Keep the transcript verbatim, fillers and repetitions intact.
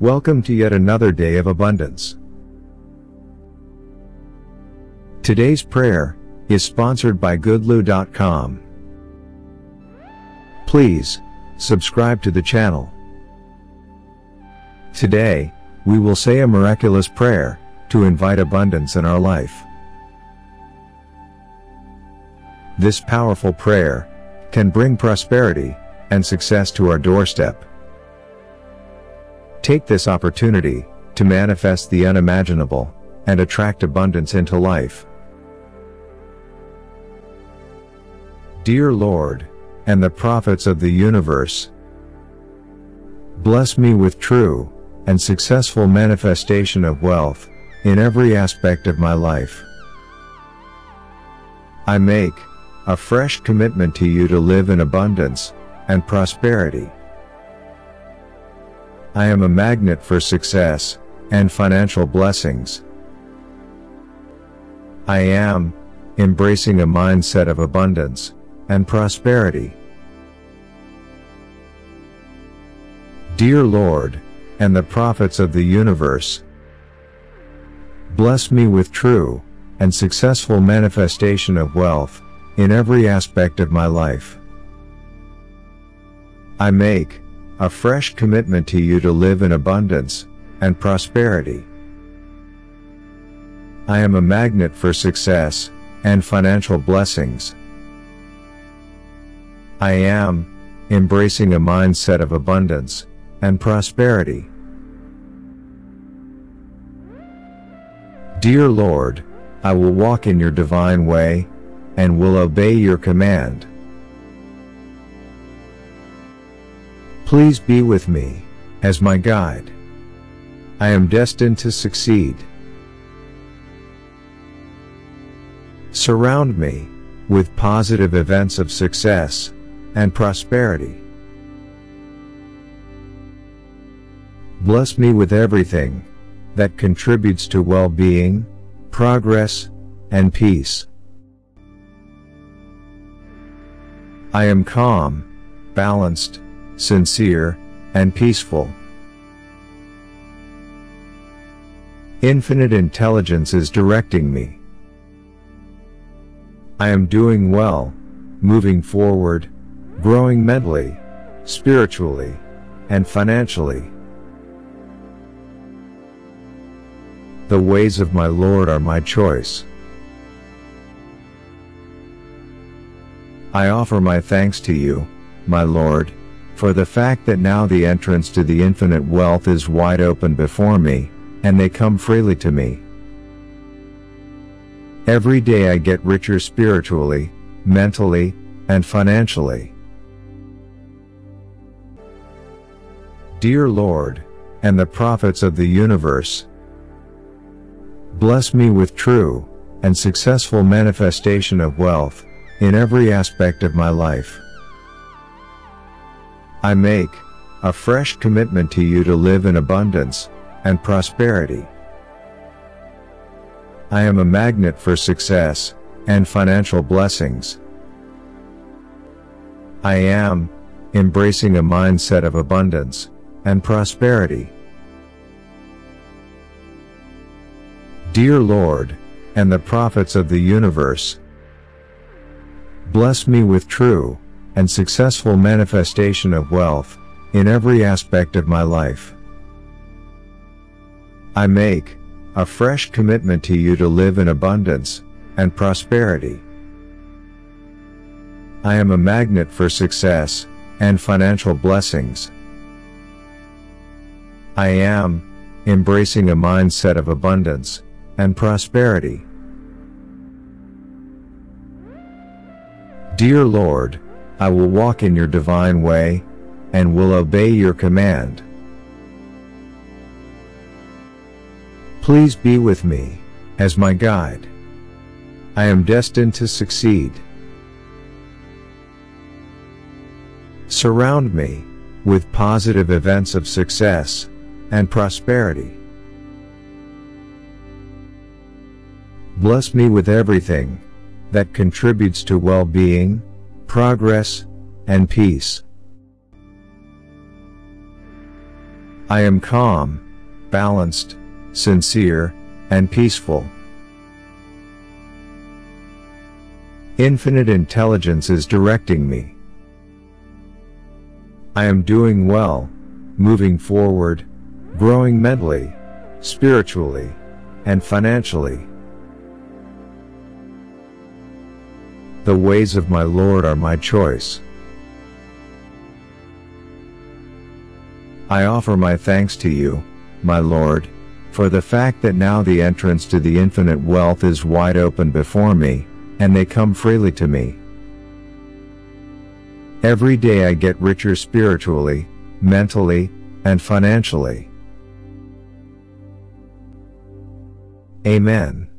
Welcome to yet another day of abundance. Today's prayer is sponsored by Good Loo dot com. Please subscribe to the channel. Today, we will say a miraculous prayer to invite abundance in our life. This powerful prayer can bring prosperity and success to our doorstep. Take this opportunity to manifest the unimaginable and attract abundance into life. Dear Lord, and the prophets of the universe, bless me with true and successful manifestation of wealth in every aspect of my life. I make a fresh commitment to you to live in abundance and prosperity. I am a magnet for success and financial blessings. I am embracing a mindset of abundance and prosperity. Dear Lord, and the prophets of the universe, bless me with true and successful manifestation of wealth in every aspect of my life. I make a fresh commitment to you to live in abundance and prosperity. I am a magnet for success and financial blessings. I am embracing a mindset of abundance and prosperity. Dear Lord, I will walk in your divine way and will obey your command. Please be with me as my guide. I am destined to succeed. Surround me with positive events of success and prosperity. Bless me with everything that contributes to well-being, progress, and peace. I am calm, balanced, sincere, and peaceful. Infinite intelligence is directing me. I am doing well, moving forward, growing mentally, spiritually, and financially. The ways of my Lord are my choice. I offer my thanks to you, my Lord, for the fact that now the entrance to the infinite wealth is wide open before me, and they come freely to me. Every day I get richer spiritually, mentally, and financially. Dear Lord, and the prophets of the universe, bless me with true and successful manifestation of wealth in every aspect of my life. I make a fresh commitment to you to live in abundance and prosperity. I am a magnet for success and financial blessings. I am embracing a mindset of abundance and prosperity. Dear Lord, and the prophets of the universe, bless me with true and successful manifestation of wealth in every aspect of my life. I make a fresh commitment to you to live in abundance and prosperity. I am a magnet for success and financial blessings. I am embracing a mindset of abundance and prosperity. Dear Lord, I will walk in your divine way and will obey your command. Please be with me as my guide. I am destined to succeed. Surround me with positive events of success and prosperity. Bless me with everything that contributes to well-being, progress, and peace. I am calm, balanced, sincere, and peaceful. Infinite intelligence is directing me. I am doing well, moving forward, growing mentally, spiritually, and financially. The ways of my Lord are my choice. I offer my thanks to you, my Lord, for the fact that now the entrance to the infinite wealth is wide open before me, and they come freely to me. Every day I get richer spiritually, mentally, and financially. Amen.